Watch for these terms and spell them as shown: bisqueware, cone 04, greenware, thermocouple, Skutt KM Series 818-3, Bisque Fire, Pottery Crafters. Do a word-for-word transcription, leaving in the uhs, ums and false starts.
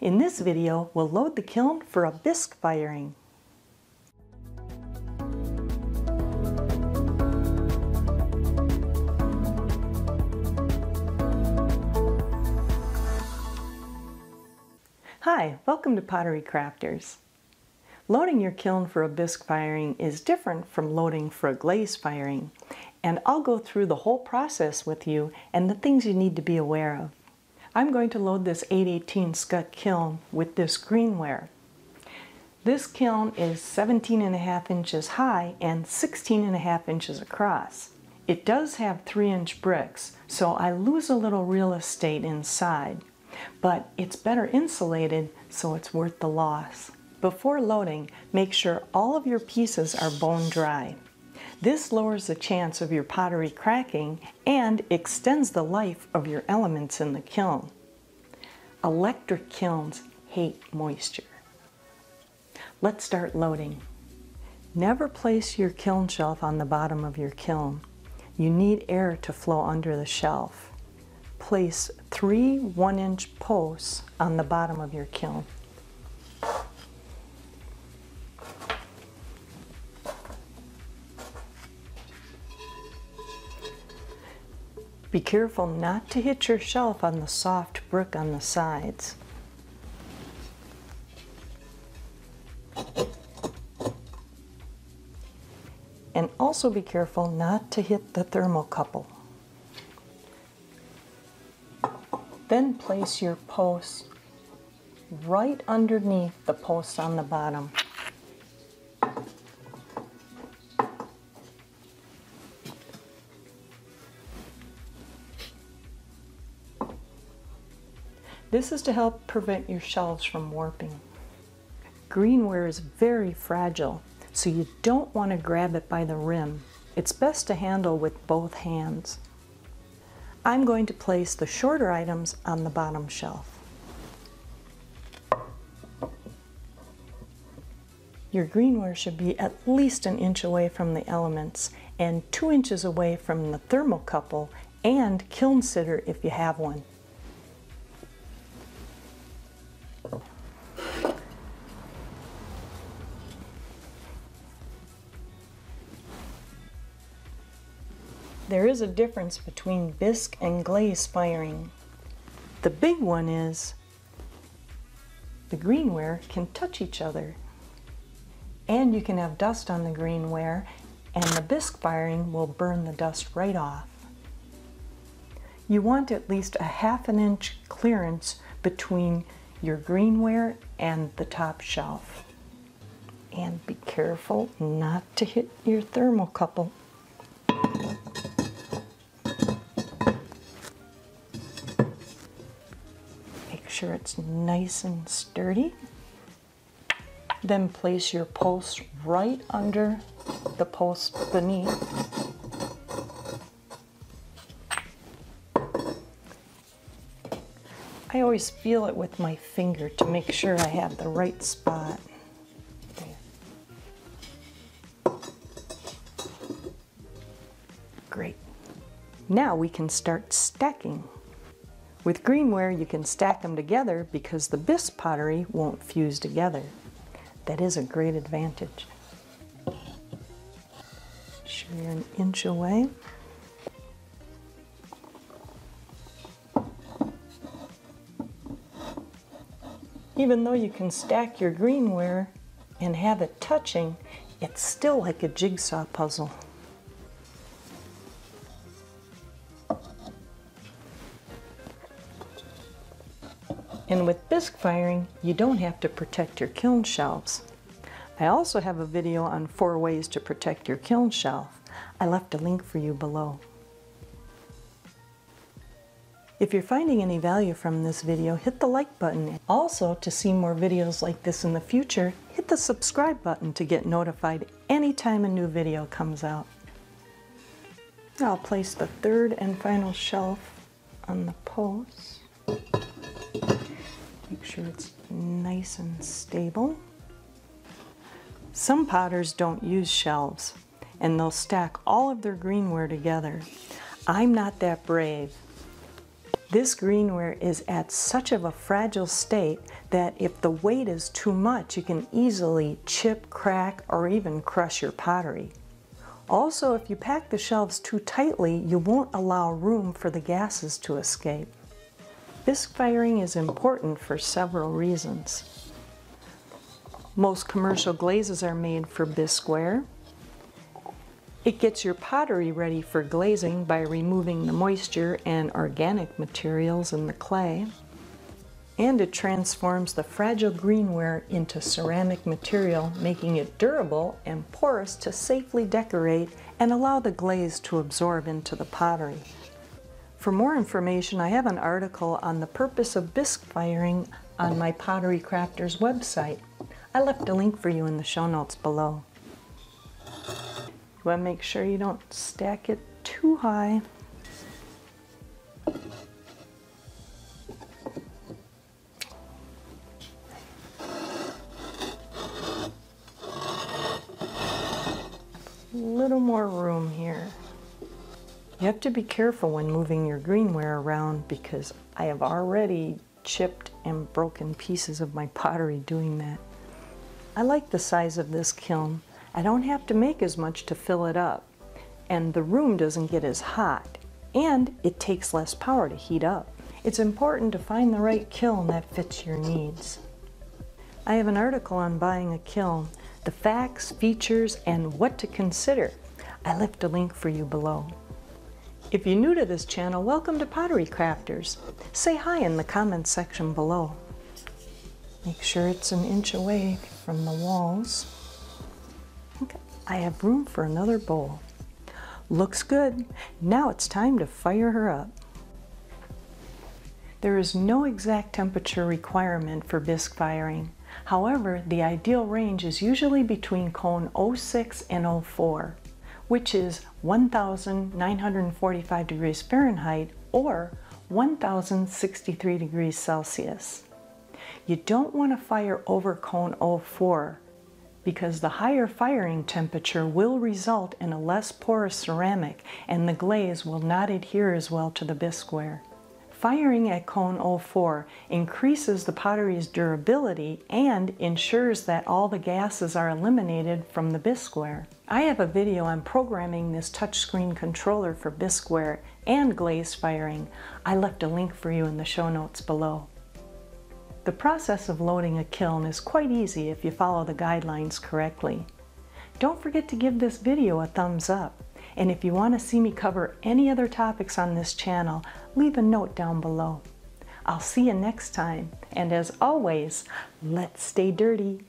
In this video, we'll load the kiln for a bisque firing. Hi, welcome to Pottery Crafters. Loading your kiln for a bisque firing is different from loading for a glaze firing, and I'll go through the whole process with you and the things you need to be aware of. I'm going to load this eight eighteen Skutt kiln with this greenware. This kiln is seventeen and a half inches high and sixteen and a half inches across. It does have three inch bricks, so I lose a little real estate inside, but it's better insulated, so it's worth the loss. Before loading, make sure all of your pieces are bone dry. This lowers the chance of your pottery cracking and extends the life of your elements in the kiln. Electric kilns hate moisture. Let's start loading. Never place your kiln shelf on the bottom of your kiln. You need air to flow under the shelf. Place three one inch posts on the bottom of your kiln. Be careful not to hit your shelf on the soft brick on the sides. And also be careful not to hit the thermocouple. Then place your posts right underneath the posts on the bottom. This is to help prevent your shelves from warping. Greenware is very fragile, so you don't want to grab it by the rim. It's best to handle with both hands. I'm going to place the shorter items on the bottom shelf. Your greenware should be at least an inch away from the elements and two inches away from the thermocouple and kiln sitter if you have one. There is a difference between bisque and glaze firing. The big one is the greenware can touch each other, and you can have dust on the greenware, and the bisque firing will burn the dust right off. You want at least a half an inch clearance between your greenware and the top shelf. And be careful not to hit your thermocouple. Sure it's nice and sturdy. Then place your posts right under the posts beneath. I always feel it with my finger to make sure I have the right spot. There. Great. Now we can start stacking. With greenware, you can stack them together because the bisque pottery won't fuse together. That is a great advantage. Sure you're an inch away. Even though you can stack your greenware and have it touching, it's still like a jigsaw puzzle. And with bisque firing, you don't have to protect your kiln shelves. I also have a video on four ways to protect your kiln shelf. I left a link for you below. If you're finding any value from this video, hit the like button. Also, to see more videos like this in the future, hit the subscribe button to get notified anytime a new video comes out. Now I'll place the third and final shelf on the post. Make sure it's nice and stable. Some potters don't use shelves, and they'll stack all of their greenware together. I'm not that brave. This greenware is at such of a fragile state that if the weight is too much, you can easily chip, crack, or even crush your pottery. Also, if you pack the shelves too tightly, you won't allow room for the gases to escape. Bisque firing is important for several reasons. Most commercial glazes are made for bisqueware. It gets your pottery ready for glazing by removing the moisture and organic materials in the clay. And it transforms the fragile greenware into ceramic material, making it durable and porous to safely decorate and allow the glaze to absorb into the pottery. For more information, I have an article on the purpose of bisque firing on my Pottery Crafters website. I left a link for you in the show notes below. You want to make sure you don't stack it too high. Little more room here. You have to be careful when moving your greenware around because I have already chipped and broken pieces of my pottery doing that. I like the size of this kiln. I don't have to make as much to fill it up, and the room doesn't get as hot, and it takes less power to heat up. It's important to find the right kiln that fits your needs. I have an article on buying a kiln, the facts, features, and what to consider. I left a link for you below. If you're new to this channel, welcome to Pottery Crafters. Say hi in the comments section below. Make sure it's an inch away from the walls. I think I have room for another bowl. Looks good. Now it's time to fire her up. There is no exact temperature requirement for bisque firing. However, the ideal range is usually between cone oh six and oh four, which is one thousand nine hundred forty-five degrees Fahrenheit or one thousand sixty-three degrees Celsius. You don't want to fire over cone oh four because the higher firing temperature will result in a less porous ceramic and the glaze will not adhere as well to the bisqueware. Firing at cone oh four increases the pottery's durability and ensures that all the gases are eliminated from the bisqueware. I have a video on programming this touchscreen controller for bisqueware and glaze firing. I left a link for you in the show notes below. The process of loading a kiln is quite easy if you follow the guidelines correctly. Don't forget to give this video a thumbs up. And if you want to see me cover any other topics on this channel, leave a note down below. I'll see you next time. And as always, let's stay dirty.